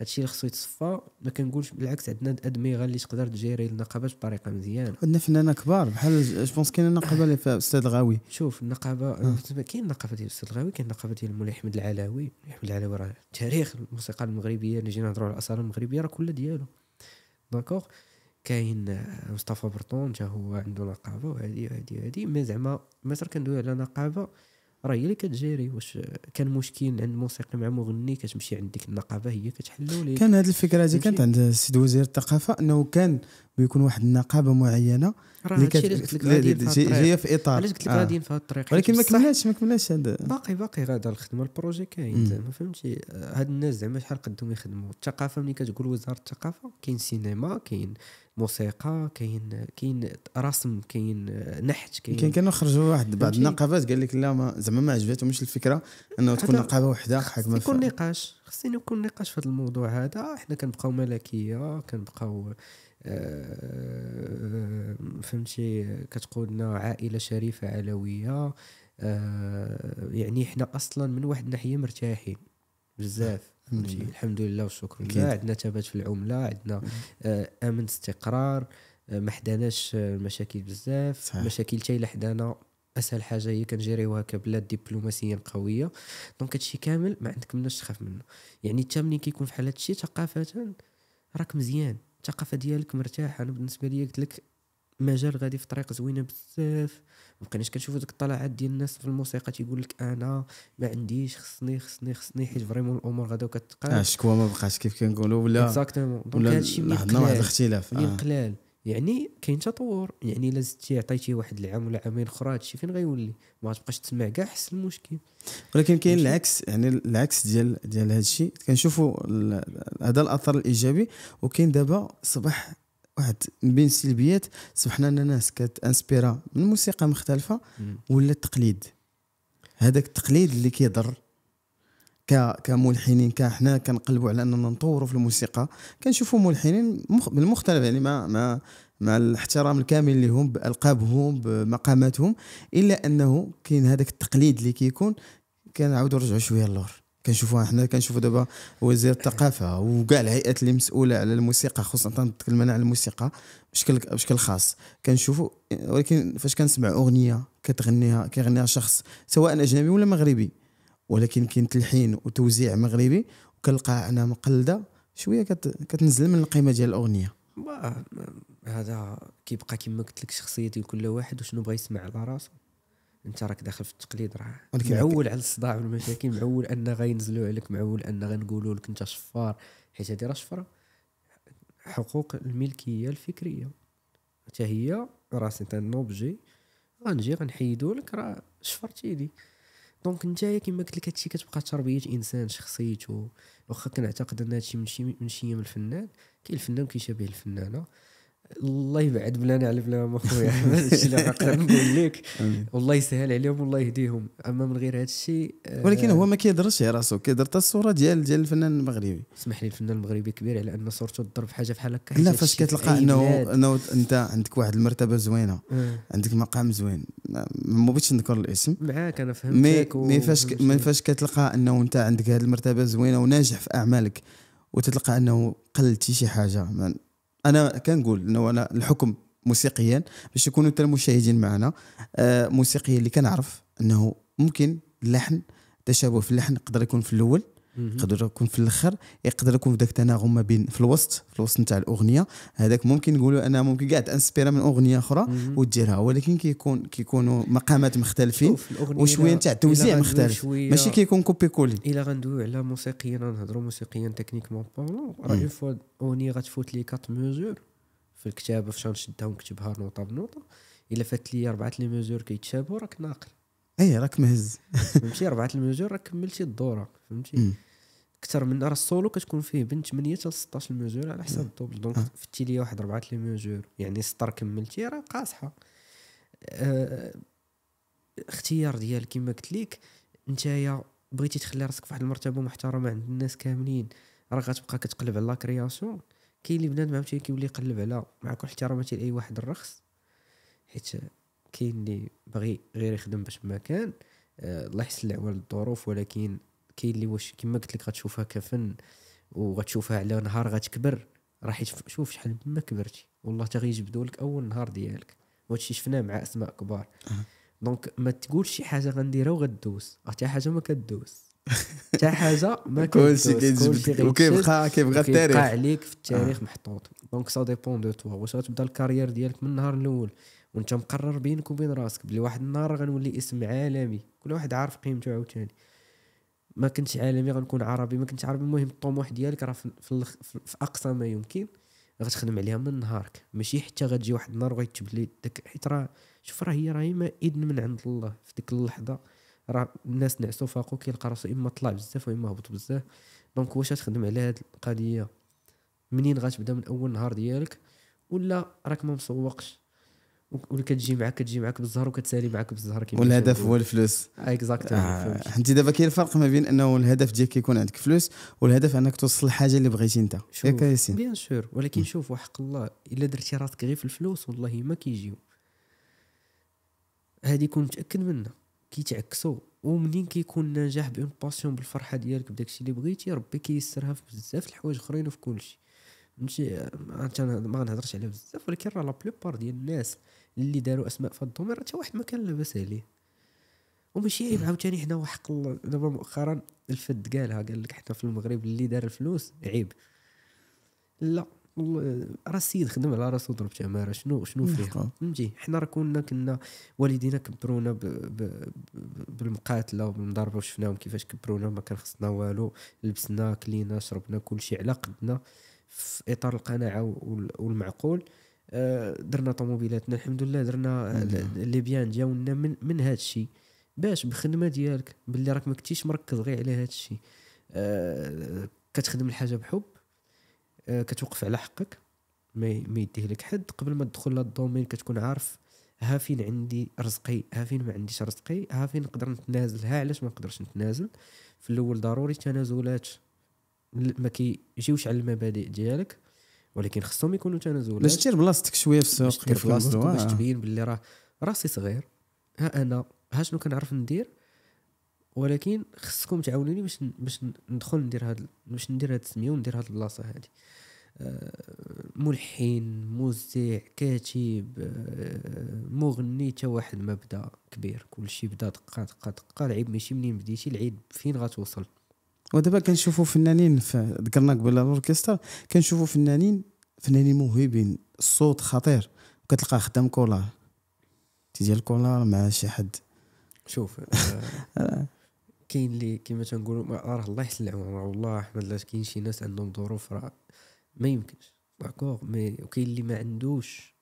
هادشي اللي خصو يتصفى. ما كنقولش بالعكس، عندنا ادمغه اللي تقدر تجيري النقابات بطريقه مزيانه، عندنا فنانه كبار بحال جوبونس. كاين النقابه اللي فيها الاستاذ الغاوي، شوف النقابه كاين النقابه ديال الاستاذ الغاوي، كاين النقابه ديال مولاي احمد العلوي. احمد العلوي راه تاريخ الموسيقى المغربيه، اللي جينا نهضروا على الاصاله المغربيه راه كلها ديالو، داكوغ. كاين مصطفى برطون حتى هو عنده نقابه، وهذه مي زعما مصر كندوي على نقابه راه هي اللي كتجيري. واش كان مشكل عند موسيقي مع مغني كتمشي عند ديك النقابه هي كتحلوا ليه؟ كان هذه الفكره هذه كانت عند السيد وزير الثقافه، انه كان بيكون واحد النقابه معينه اللي جايه في اطار. علاش قلت لك غاديين في هذا الطريق، ولكن ما كملناش هذا، باقي غادا الخدمه. البروجي كاين زعما فهمتي، هاد الناس زعما شحال قدهم يخدموا. الثقافه ملي كتقول وزاره الثقافه كاين سينما، كاين موسيقى، كاين رسم، كاين نحت، كاين كانوا خرجوا واحد بعض النقابات قال لك لا ما زعما ما عجباتهمش الفكره انه تكون نقابه وحده حاكمه. يكون نقاش، خصني يكون نقاش في هذا الموضوع هذا. حنا كنبقاو ملكيه، كنبقاو فهمتي كتقولنا عائله شريفه علويه، يعني حنا اصلا من واحد الناحيه مرتاحين بزاف فهمتي، الحمد لله والشكر لله. عندنا ثبات في العمله، عندنا امن استقرار، ما حداناش مشاكل بزاف. مشاكل حتى الا حدانا اسهل حاجه هي كنجريوها كبلاد دبلوماسيا قويه. دونك هادشي كامل ما عندك مناش تخاف منه. يعني حتى ملي كيكون فحال هادشي ثقافه راك مزيان، الثقافه ديالك مرتاحه. انا بالنسبه لي قلت لك مجال غادي في طريق زوينه بزاف. ما بقيناش كنشوفوا ديك الطلعات ديال الناس في الموسيقى تيقول لك انا ما عنديش، خصني حيت فريمون الامور غادي كتقال. الشكوى ما بقاش كيف كنقولوا ولا اكزاكتومون. دونك هادشي لاحظنا واحد الاختلاف من قلال، يعني كاين تطور. يعني الا زدتي عطيتي واحد العام ولا عامين اخرى هادشي فين غيولي؟ ما غتبقاش تسمع كاع حس المشكل. ولكن كاين العكس، يعني العكس ديال هادشي كنشوفوا هذا الاثر الايجابي. وكاين دابا صباح واحد من بين السلبيات، صبحنا ان الناس كتانسبيرا من موسيقى مختلفه ولا التقليد. هذاك التقليد اللي كيضر كملحنين. كحنا كنقلبوا على اننا نطوروا في الموسيقى، كنشوفوا ملحنين بالمختلف، يعني مع الاحترام الكامل اللي هم بالقابهم بمقاماتهم، الا انه كاين هذاك التقليد اللي كيكون. كنعاودوا نرجعوا شويه للور، كنشوفوها حنا. كنشوفوا دابا وزير الثقافه وكاع الهيئات اللي مسؤوله على الموسيقى، خصوصا نتكلم انا على الموسيقى بشكل خاص، كنشوفوا. ولكن فاش كنسمع اغنيه كيغنيها شخص سواء اجنبي ولا مغربي، ولكن كاين تلحين وتوزيع مغربي، وكنلقى انا مقلده شويه كتنزل من القيمه ديال الاغنيه. هذا كيبقى كما قلت لك شخصيه ديال كل واحد وشنو بغى يسمع على راسه. انت راك داخل في التقليد، راه معول على الصداع والمشاكل، معول ان غينزلوا عليك، معول ان غنقولوا لك انت شفار، حيت هذه راه شفره. حقوق الملكيه الفكريه حتى هي راسي انت نوبجي، غنجي غنحيدوا لك راه شفرتي لي. دونك نتايا كما قلت لك هادشي كتبقى تربيه انسان، شخصيته. واخا كنعتقد ان هادشي من شي من الفنان، كاين الفنان كيشبه الفنانه. الله يبعد بلانا على بلامه خويا احمد، هادشي اللي نقدر نقول لك. والله يسهل عليهم والله يهديهم. اما من غير هادشي ولكن هو ما كيهضرش على راسو، كيهضر حتى الصوره ديال الفنان المغربي. اسمح لي، الفنان المغربي كبير على ان صورته تضرب حاجه بحال هكا. لا، فاش كتلقى انه انت عندك واحد المرتبه زوينه، عندك مقام زوين، ما بغيتش نذكر الاسم معاك، انا فهمتك. مي فاش كتلقى انه انت عندك هذه المرتبه زوينه وناجح في اعمالك، وتتلقى انه قلتي شي حاجه. انا كنقول انه انا الحكم موسيقيا باش يكونوا حتى المشاهدين معنا، موسيقيا اللي كنعرف انه ممكن اللحن تشابه في اللحن، يقدر يكون في الاول، يقدر يكون في الاخر، يقدر يكون في داك التناغم ما بين في الوسط نتاع الاغنيه. هذاك ممكن نقولوا انا ممكن قاعد انسبيرا من اغنيه اخرى وديرها، ولكن كيكونوا مقامات مختلفين وشويه نتاع توزيع مختلف، ماشي كيكون كوبي كولي. الا غندويو على موسيقيا، نهضروا موسيقيا تكنيكمون بارلون، راه اون فوا اغنيه غتفوت لي 4 ميزور في الكتابه، فاش نشدها ونكتبها نوطه بنوطه، الا فات لي 4 لي ميزور كيتشابهوا راك ناقل، اي راك مهز فهمتي. 4 الميزور راك كملتي الدوره فهمتي. اكثر من راه السولو كتكون فيه بين 8 حتى 16 ميزور على حسب الدوبل. دونك فتي ليا واحد 4 لي ميزور، يعني السطر كملتي راه قاصحه. اختيار ديال كما قلت لك، نتايا بغيتي تخلي راسك فواحد المرتبه محترمه عند الناس كاملين، راه غتبقى كتقلب على لا كرياسيون. كاين اللي بنادم عاوتاني كيولي يقلب على، مع كل احتراماتي لاي واحد الرخص، حيت كاين اللي باغي غير يخدم باش ما كان الله يحسن العوال الظروف، ولكن كاين اللي واش كما قلت لك غتشوفها كفن وغتشوفها على نهار غتكبر راه، حيت شوف شحال ما كبرتي والله تا غيجبدوا لك اول نهار ديالك، وهادشي شفناه مع اسماء كبار. دونك ما تقولش شي حاجه غنديرها وغدوز، راه حتى حاجه ما كدوز، حتى حاجه ما كدوز، وكيبقى التاريخ عليك في التاريخ محطوط. دونك سا ديبون دو توا، واش غتبدا الكارير ديالك من النهار الاول وانت مقرر بينك وبين راسك بلي واحد النهار غنولي اسم عالمي، كل واحد عارف قيمته عاوتاني، ما كنتش عالمي غنكون عربي، ما كنتش عربي، المهم الطموح ديالك راه في اقصى ما يمكن، غتخدم عليها من نهارك، ماشي حتى غتجي واحد النهار وغيتبلي داك، حيت راه شوف راه هي راهي ما إذن من عند الله في ديك اللحظه، راه الناس نعسوا فاقوا كيلقى راسو اما طلع بزاف واما هبط بزاف. دونك واش غتخدم على هاد القضيه منين غتبدا من اول نهار ديالك، ولا راك ما مسوقش ولا كتجي معاك بالزهر وكتسالي معاك بالزهر، والهدف هو الفلوس. اكزاكتلي. انت دابا كاين الفرق ما بين انه الهدف ديالك كيكون عندك فلوس، والهدف انك توصل الحاجه اللي بغيتي انت، ياك ياسين؟ بيان سور، ولكن شوف وحق الله الا درتي راسك غير في الفلوس والله ما كيجيو، هذه كون متاكد منها كيتعكسوا. ومنين كيكون نجاح بون باسيون بالفرحه ديالك بداكشي اللي بغيتي، ربي كيسرها في بزاف الحوايج اخرين وفي كلشي. ما غنهضرش على بزاف، ولكن راه لا بلوبار ديال الناس اللي داروا اسماء في الدومين حتى واحد ما كان لاباس عليه، وماشي عيب عاوتاني. حنا وحق الله دابا مؤخرا الفد قالها، قال لك حنا في المغرب اللي دار الفلوس عيب، لا راه السيد خدم على راسو ضرب تعماره، شنو فيها فهمتي؟ حنا راه كنا والدينا كبرونا بالمقاتله وبالمضاربه، وشفناهم كيفاش كبرونا، ما كان خصنا والو، لبسنا كلينا شربنا كلشي على قدنا في اطار القناعه والمعقول، درنا طوموبيلاتنا الحمد لله، درنا اللي بيان جاونا من هذا الشيء، باش بالخدمه ديالك باللي راك ما كنتيش مركز غير على هذا الشيء، كتخدم الحاجه بحب، كتوقف على حقك ما يديه لك حد. قبل ما تدخل لهاد الدومين كتكون عارف ها فين عندي رزقي، ها فين ما عنديش رزقي، ها فين نقدر نتنازل، ها علاش ما نقدرش نتنازل. في الاول ضروري التنازلات ما كيجيوش على المبادئ ديالك، ولكن خصهم يكونوا تنازلات باش تشير بلاصتك شويه في السوق، في بلاصتك باش تبين باللي راه راسي صغير، ها انا ها شنو كنعرف ندير، ولكن خصكم تعاونوني باش ندخل ندير هذا، باش ندير هذه السميه وندير هذه البلاصه هذه. ملحن، موزع، كاتب، مغني، تا واحد ما بدا كبير، كلشي بدا دقه دقه دقه، العيب ماشي منين بديتي، العيب فين غتوصل. ودابا كنشوفوا فنانين، ذكرنا قبل الاوركسترا، كنشوفوا فنانين موهوبين، الصوت خطير، وكتلقى خدام كولار، تيجي الكولار مع شي حد. شوف كاين اللي كما تنقولوا راه الله يحسن العون، راه والله احمد لا، كاين شي ناس عندهم ظروف راه ما يمكنش داكوغ، مي وكاين اللي ما عندوش،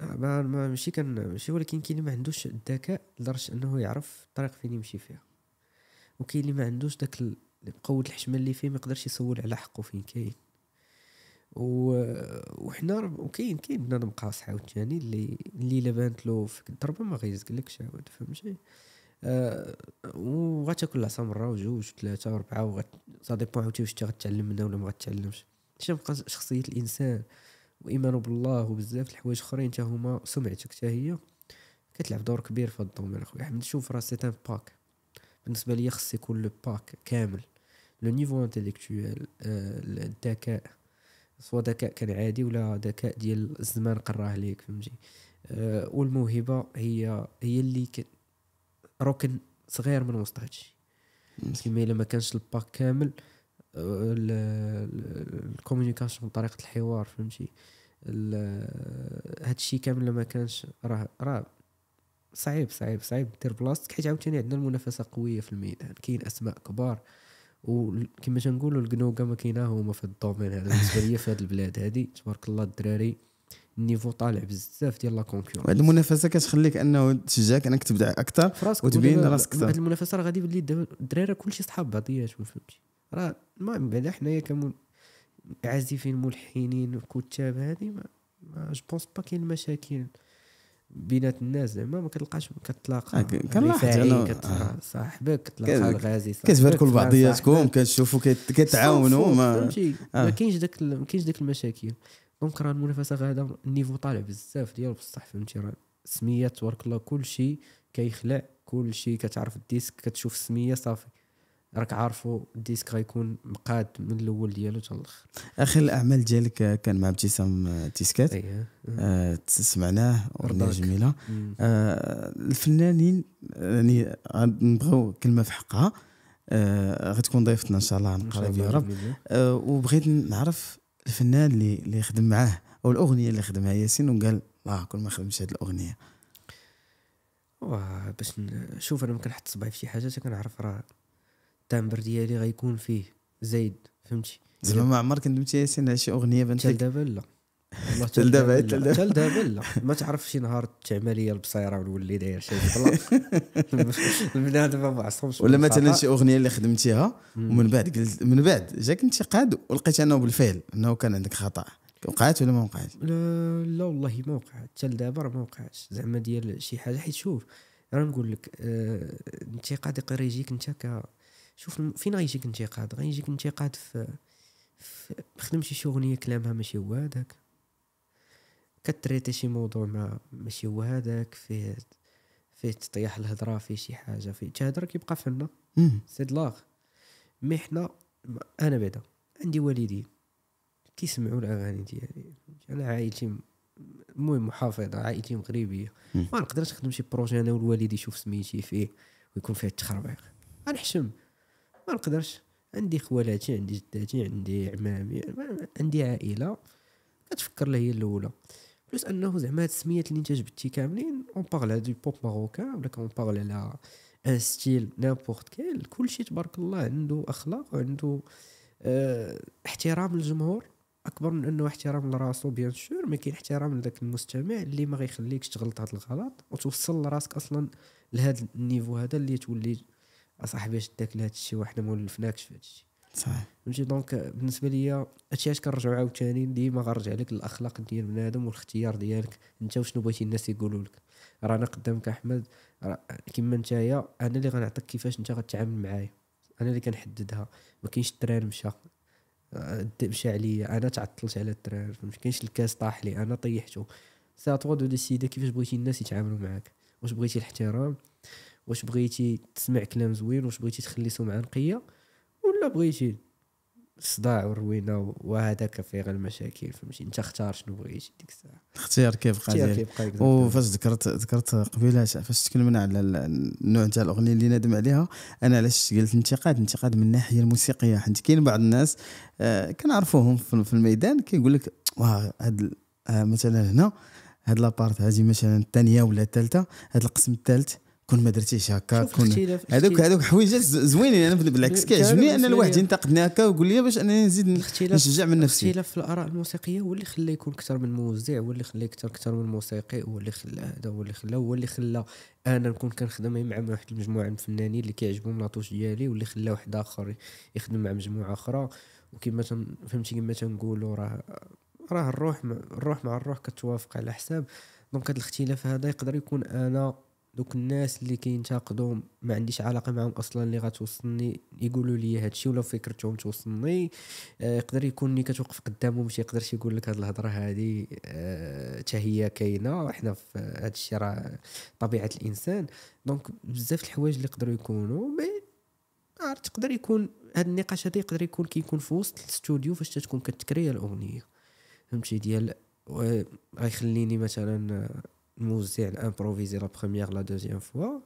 ماشي ماشي، ولكن كاين اللي ما عندوش الذكاء لدرجه انه يعرف الطريق فين يمشي فيها، وكاين اللي ما عندوش داك قوه الحشمه اللي فيه، ما يقدرش يسول على حقه فين كاين. وحنا وكاين بنادم قاصح عاوتاني اللي الا بانت له فيك الضربه ما غيزكلكش عاود، فهمتي؟ وغتاكل العصا مره وجوج ثلاثه واربعه، وغا ديبون عاوتاني واش انت غتتعلم منها ولا ما غتتعلمش. تبقى شخصيه الانسان وايمانه بالله وبزاف الحوايج اخرين حتى هما، سمعتك حتى هي كتلعب دور كبير في هاد الدومين. اخويا احمد شوف راه سي تان باك، بالنسبه ليا خص يكون لو باك كامل، لو نيفو انتيليكتويال، الذكاء، سواء ذكاء كان عادي ولا ذكاء ديال الزمان قراه ليك، فهمتي؟ والموهبه هي اللي ركن صغير من وسط هادشي، كيما الا ما كانش الباك كامل، الكومونيكاسيون، طريقه الحوار، فهمتي؟ هادشي كامل لما كانش راه صعيب دير بلاصتك، حيت عاوتاني عندنا المنافسه قويه في الميدان، كاين اسماء كبار، وكما تنقولوا الكنوكه ما كاينه هما في الدومين هذا. بالنسبه ليا في هذه البلاد هذه تبارك الله الدراري النيفو طالع بزاف ديال لا كونكورونس، وهاد المنافسه كتخليك انه تشجعك انك تبدع اكثر وتبين راسك اكثر. هاد المنافسه راه غادي يولي الدراري كلشي صحاب بعضياتهم، فهمتي؟ راه المهم بعدا حنايا عازفين، ملحنين، كتاب، هذه ما جو بونس با كاين مشاكل بينات الناس، زعما ما كتلقاش، كتلاقى كتلاقى صاحبك، كتلاقى الغازي، كتباركوا لبعضياتكم، كتشوفوا كتعاونوا، ما كاينش داك المشاكل. دونك راه المنافسه غاده النيفو طالع بزاف ديالو بصح فهمتي راه السميات تبارك الله كلشي كيخلع كلشي كتعرف الديسك كتشوف السميه صافي راك عارفو الديسك غيكون مقاد من الاول ديالو حتى الاخر. اخر الاعمال ديالك كان مع ابتسام تيسكات سمعناه اغنيه جميله. الفنانين يعني غنبغيو كلمه في حقها غتكون ضيفتنا ان شاء الله عن قريب يا رب. وبغيت نعرف الفنان اللي خدم معاه او الاغنيه اللي خدمها ياسين وقال لا كل ما خدمتش هذه الاغنيه. واه باش نشوف انا ممكن نحط صبعي في شي حاجه كنعرف راه التامبر ديالي غيكون فيه زايد فهمتي. زعما ما عمرك ندمتي ياسين على شي اغنيه بانت لك؟ دابا لا والله حتى دابا لا ما تعرف شي نهار تعمل ليا البصيره ونولي داير شي بلاص البنات ما معصومش. ولا مثلا شي اغنيه اللي خدمتيها ومن بعد قلت من بعد جاك انتقاد ولقيت انه بالفعل انه كان عندك خطا وقعت ولا ما وقعتش؟ لا والله ما وقعت حتى دابا راه ما وقعتش زعما ديال شي حاجه. حيت شوف انا نقول لك الانتقاد يقدر يجيك انت شوف فين غيجيك انتقاد؟ غيجيك انتقاد في خدمتي شي اغنيه كلامها ماشي هو هذاك كتريتي شي موضوع ما ماشي هو هذاك فيه تطيح الهضره فيه شي حاجه فيه تهضر كيبقى فينا سي دلاغ. مي حنا انا بعدا عندي والدي كيسمعوا الاغاني ديالي انا عائلتي المهم محافظه عائلتي مغربيه ما نقدرش نخدم شي بروجي انا والوالد يشوف سميتي فيه ويكون فيه التخربيق غنحشم ما نقدرش. عندي خوالاتي عندي جداتي عندي عمامي عندي عائله كتفكر لها هي الاولى بلس انه زعما هاد السميات اللي انت جبتي كاملين اون بارل دو بوب ماروكان ولا كون بارل على ان ستيل نيمبورت كيل كلشي تبارك الله عنده اخلاق وعنده احترام للجمهور اكبر من انه احترام لراسو بيان سور. ما كاين احترام لذاك المستمع اللي ما غيخليكش تغلط هاد الغلط وتوصل لراسك اصلا لهاد النيفو هذا اللي تولي اصاحبي شداك لهاد الشيء وحنا ما ولفناكش في هاد الشيء صحيح فهمتي. دونك بالنسبه ليا هادشي علاش كنرجعوا عاوتاني ديما غنرجع لك الاخلاق ديال بنادم والاختيار ديالك انت وشنو بغيتي الناس يقولوا لك. راه انا قدامك احمد كما نتايا انا اللي غنعطيك كيفاش انت غتتعامل معايا انا اللي كنحددها. ما كاينش الدرار مشى عليا انا تعطلت على الدرار ما كاينش الكاس طاح لي انا طيحته سا طغو دو ديسيدي كيفاش بغيتي الناس يتعاملوا معاك. واش بغيتي الاحترام واش بغيتي تسمع كلام زوين واش بغيتي تخلي سمعه نقيه ولا بغيتي الصداع والروينه وهذاك فيه غير المشاكل فهمتي. انت اختار شنو بغيتي ديك الساعه الاختيار كيبقى ديالك. وفاش ذكرت قبيله فاش تكلمنا على النوع تاع الاغنيه اللي نادم عليها انا علاش قلت انتقاد من الناحيه الموسيقيه حيت كاين بعض الناس كنعرفوهم في الميدان كيقول لك واه هاد مثلا هنا هاد لابارت هذه مثلا الثانيه ولا الثالثه هاد القسم الثالث كون ما درتيش هكا كون هذوك حويجات زوينين. انا بالعكس كيعجبني ان الواحد ينتقدني هكا ويقول لي باش انا نزيد نشجع من نفسي. الاختلاف في الاراء الموسيقيه هو اللي خلى يكون اكثر من موزع هو اللي خلى اكثر من موسيقي هو اللي خلى هذا هو اللي خلى انا نكون كنخدم مع واحد المجموعه من الفنانين اللي كيعجبهم لاطوش ديالي واللي خلى واحد اخر يخدم مع مجموعه اخرى. وكما فهمتي كما تنقولوا راه الروح مع الروح كتوافق على حساب. دونك هذا الاختلاف هذا يقدر يكون انا دوك الناس اللي كينتقدوا ما عنديش علاقه معهم اصلا اللي غتوصلني يقولوا لي هادشي ولا فكرتهم توصلني يقدر يكون اللي كتوقف قدامهم ما يقدرش يقول لك هاد الهضره هذه حتى هي كاينه حنا في هادشي راه طبيعه الانسان. دونك بزاف الحوايج اللي يقدروا يكونوا مي تقدر يكون هاد النقاش هذا يقدر يكون كيكون في وسط الاستوديو فاش تكون كتكري الاغنيه فهمتي ديال غيخليني مثلا الموزع الامبروفيزي لا بروميير لا دوزيام فوا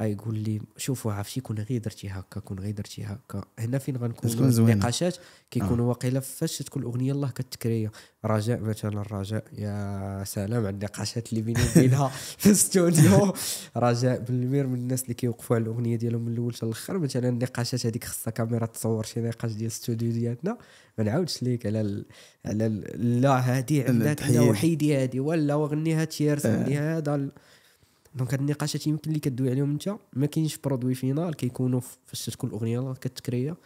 غايقول لي شوفوا عرفتي كون غير درتي هكا كون غير درتي هكا. هنا فين غنكونوا النقاشات كيكونوا واقيلا فاش تكون الاغنيه الله كتكريه رجاء مثلا الرجاء يا سلام على النقاشات اللي بيني وبينها في الاستوديو. رجاء بالمير من الناس اللي كيوقفوا على الاغنيه ديالهم من الاول حتى الاخر. مثلا النقاشات هذيك خاصها كاميرا تصور شي نقاش ديال الاستوديو ديالنا ما نعاودش ليك على لا هذه عندنا وحيدي هذه ولا وغنيها تيرس غنيها هذا. دونك هاد النقاشات يمكن اللي كدوي عليهم انت ما كاينش برودوي فينال كيكونوا فاش تكون الاغنيه كتكريه.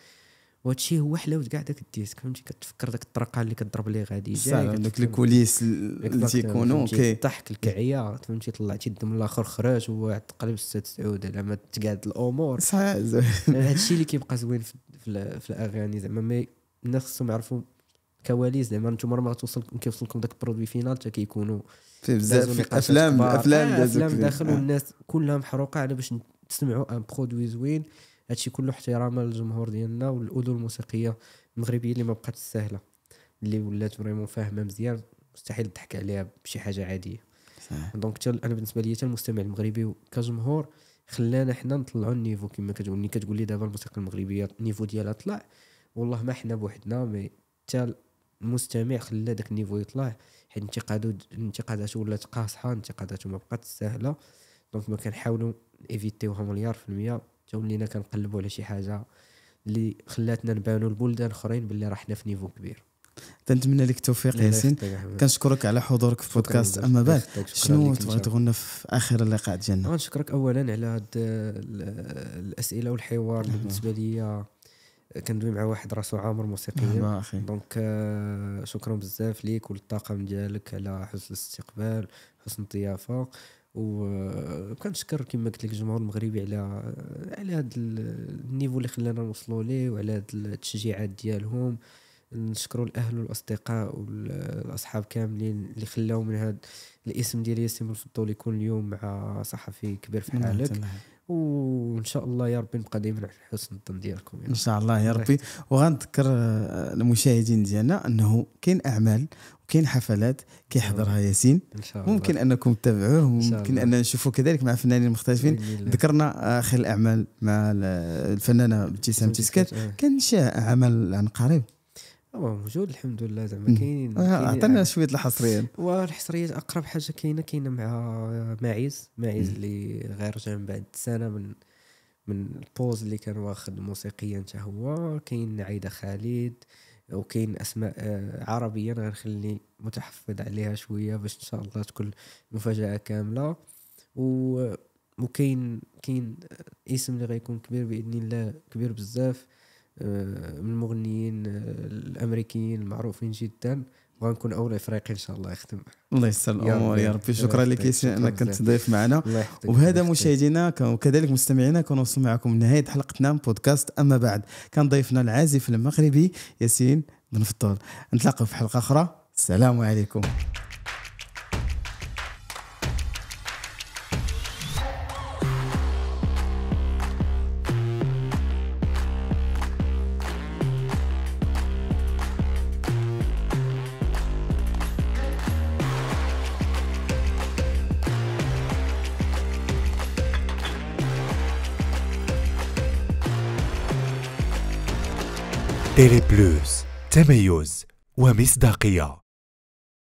وهادشي هو حلاوه كاع داك الديسك فهمتي كتفكر داك الطرقه اللي كضرب ليه غادي جاي داك الكوليس اللي تيكونوا الضحك الكعيه فهمتي طلعتي الدم الاخر خرج وواحد تقريبا 6 سعود على ما تقعد الامور صحيح. هادشي اللي كيبقى زوين في الاغاني زعما الناس خصهم يعرفوا كواليس زعما نتوما ما توصل كيوصلكم داك البرودوي فينال حتى كيكونوا فيه بزاف افلام داخل والناس كلها محروقه على باش تسمعوا ان برودوي زوين. هادشي كله احتراما للجمهور ديالنا والاذن الموسيقيه المغربيه اللي ما بقاتش سهله اللي ولات فريمون فاهمه مزيان مستحيل تضحك عليها بشي حاجه عاديه. دونك حتى انا بالنسبه لي حتى المستمع المغربي كجمهور خلانا حنا نطلعوا النيفو كما كتقولني كتقول لي دابا الموسيقى المغربيه النيفو ديالها طلع والله ما حنا بوحدنا مي حتى المستمع خلى داك النيفو يطلع حيت انتقاداته ولات قاصحه انتقاداته ما بقاتش سهله. دونك ما كنحاولوا ايفيتيوها مليار في المية حتى ولينا كنقلبوا على شي حاجه اللي خلاتنا نبانوا لبلدان اخرين باللي راه حنا في نيفو كبير. كنتمنى لك التوفيق ياسين، كنشكرك على حضورك في بودكاست اما بعد شنو تبغي تغنى في اخر اللقاء ديالنا؟ غنشكرك اولا على هاد الاسئله والحوار اللي بالنسبه ليا كندوي مع واحد راسو عامر موسيقيا. دونك شكرا بزاف ليك والطاقم ديالك على حسن الاستقبال حسن الضيافه، وكنشكر كما قلت لك الجمهور المغربي على هذا النيفو اللي خلانا نوصلوا ليه وعلى هاد التشجيعات ديالهم. نشكروا الاهل والاصدقاء والاصحاب كاملين اللي خلاو من هذا الاسم ديال ياسين بن فضول يكون اليوم مع صحفي كبير في حالك، وان شاء الله يا ربي نبقى دائما على حسن الظن ديالكم يعني. ان شاء الله يا ربي. وغنذكر المشاهدين ديالنا انه كاين اعمال وكاين حفلات كيحضرها ياسين ممكن انكم تتابعوه وممكن ان نشوفوا كذلك مع فنانين مختلفين. ذكرنا اخر الاعمال مع الفنانه ابتسام تسكات، كان شي عمل عن قريب موجود الحمد لله زعما كاينين عطينا شويه الحصريات والحصريات اقرب حاجه كاينه مع ماعز اللي غير جا من بعد سنه من البوز اللي كان واخد موسيقيا حتى هو. كاين عايده خالد وكاين اسماء عربيه انا غنخلي متحفظ عليها شويه باش ان شاء الله تكون مفاجاه كامله. وكاين اسم اللي غيكون كبير باذن الله كبير بزاف من المغنيين الامريكيين المعروفين جدا وغنكون اول افريقي ان شاء الله يخدم. الله يسهل الامور يا ربي. شكرا لك ياسين انك كنت ضيف معنا. وبهذا مشاهدينا وكذلك مستمعينا كنوصل معكم لنهايه حلقتنا من بودكاست اما بعد. كان ضيفنا العازف المغربي ياسين بن فطول. نتلاقاو في حلقه اخرى. السلام عليكم. تيلي بلوس تميز ومصداقية.